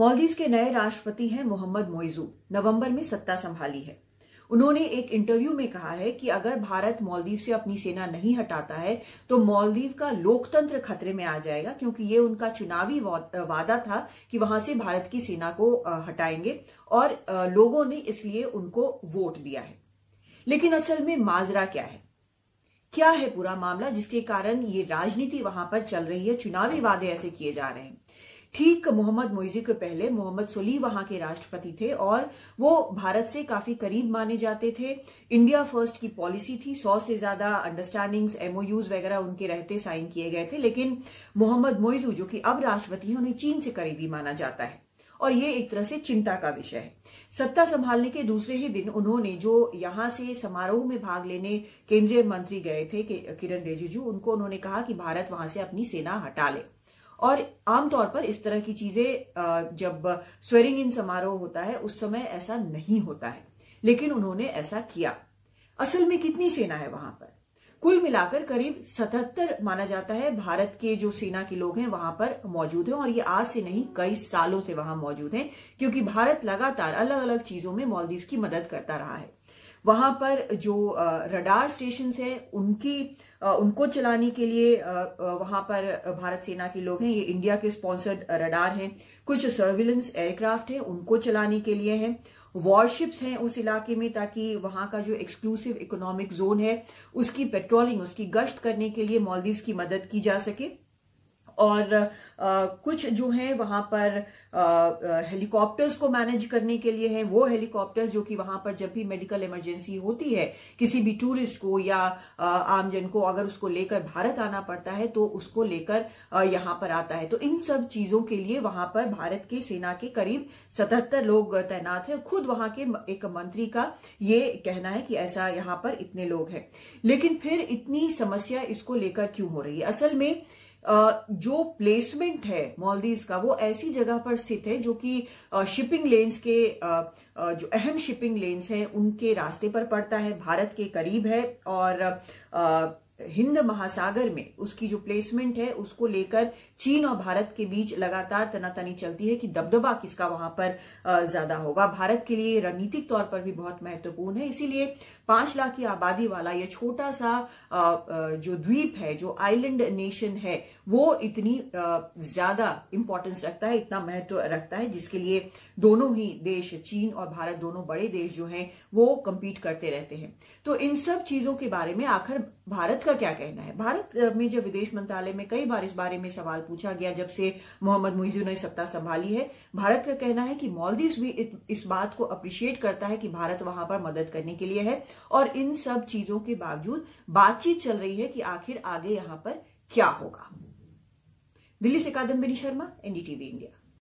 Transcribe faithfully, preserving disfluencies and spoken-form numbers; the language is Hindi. मालदीव के नए राष्ट्रपति हैं मोहम्मद मुइज्जू। नवंबर में सत्ता संभाली है। उन्होंने एक इंटरव्यू में कहा है कि अगर भारत मालदीव से अपनी सेना नहीं हटाता है तो मालदीव का लोकतंत्र खतरे में आ जाएगा, क्योंकि ये उनका चुनावी वादा था कि वहां से भारत की सेना को हटाएंगे और लोगों ने इसलिए उनको वोट दिया है। लेकिन असल में माजरा क्या है, क्या है पूरा मामला जिसके कारण ये राजनीति वहां पर चल रही है, चुनावी वादे ऐसे किए जा रहे हैं। ठीक मोहम्मद मुइज्जू के पहले मोहम्मद सोलीह वहां के राष्ट्रपति थे और वो भारत से काफी करीब माने जाते थे। इंडिया फर्स्ट की पॉलिसी थी, सौ से ज्यादा अंडरस्टैंडिंग्स एमओयूज वगैरह उनके रहते साइन किए गए थे। लेकिन मोहम्मद मुइज्जू जो कि अब राष्ट्रपति हैं, उन्हें चीन से करीबी माना जाता है और ये एक तरह से चिंता का विषय है। सत्ता संभालने के दूसरे ही दिन उन्होंने जो यहां से समारोह में भाग लेने केंद्रीय मंत्री गए थे किरेन रिजिजू, उनको उन्होंने कहा कि भारत वहां से अपनी सेना हटा ले। और आमतौर पर इस तरह की चीजें जब स्वेरिंग इन समारोह होता है उस समय ऐसा नहीं होता है, लेकिन उन्होंने ऐसा किया। असल में कितनी सेना है वहां पर? कुल मिलाकर करीब सतहत्तर माना जाता है भारत के जो सेना के लोग हैं वहां पर मौजूद हैं, और ये आज से नहीं कई सालों से वहां मौजूद हैं, क्योंकि भारत लगातार अलग अलग चीजों में मालदीव की मदद करता रहा है। वहां पर जो रडार स्टेशन है उनकी उनको चलाने के लिए वहां पर भारत सेना के लोग हैं। ये इंडिया के स्पॉन्सर्ड रडार हैं। कुछ सर्विलेंस एयरक्राफ्ट हैं, उनको चलाने के लिए हैं। वॉरशिप्स हैं उस इलाके में, ताकि वहां का जो एक्सक्लूसिव इकोनॉमिक जोन है उसकी पेट्रोलिंग, उसकी गश्त करने के लिए मालदीव की मदद की जा सके। और आ, कुछ जो है वहां पर हेलीकॉप्टर्स को मैनेज करने के लिए है। वो हेलीकॉप्टर्स जो कि वहां पर जब भी मेडिकल इमरजेंसी होती है, किसी भी टूरिस्ट को या आ, आमजन को अगर उसको लेकर भारत आना पड़ता है तो उसको लेकर यहां पर आता है। तो इन सब चीजों के लिए वहां पर भारत के सेना के करीब सतहत्तर लोग तैनात है। खुद वहां के एक मंत्री का ये कहना है कि ऐसा यहां पर इतने लोग हैं। लेकिन फिर इतनी समस्या इसको लेकर क्यों हो रही है? असल में जो प्लेसमेंट है मालदीव का वो ऐसी जगह पर स्थित है जो कि शिपिंग लेन्स के जो अहम शिपिंग लेन्स हैं उनके रास्ते पर पड़ता है, भारत के करीब है। और हिंद महासागर में उसकी जो प्लेसमेंट है उसको लेकर चीन और भारत के बीच लगातार तनातनी चलती है कि दबदबा किसका वहां पर ज्यादा होगा। भारत के लिए रणनीतिक तौर पर भी बहुत महत्वपूर्ण है, इसीलिए पांच लाख की आबादी वाला यह छोटा सा जो द्वीप है, जो आइलैंड नेशन है, वो इतनी ज्यादा इंपॉर्टेंस रखता है, इतना महत्व रखता है, जिसके लिए दोनों ही देश, चीन और भारत, दोनों बड़े देश जो हैं वो कम्पीट करते रहते हैं। तो इन सब चीजों के बारे में आखिर भारत का क्या कहना है? भारत में जब विदेश मंत्रालय में कई बार इस बारे में सवाल पूछा गया, जब से मोहम्मद मुइज्जू ने सत्ता संभाली है, भारत का कहना है कि मालदीव भी इस बात को अप्रिशिएट करता है कि भारत वहां पर मदद करने के लिए है। और इन सब चीजों के बावजूद बातचीत चल रही है कि आखिर आगे यहां पर क्या होगा। दिल्ली से कादम्बिनी शर्मा, एनडीटीवी इंडिया।